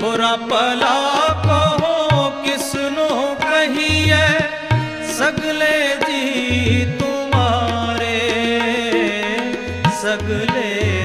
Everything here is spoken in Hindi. बुरा भला कहो किसनो कहिए सगले जी तुम्हारे सगले।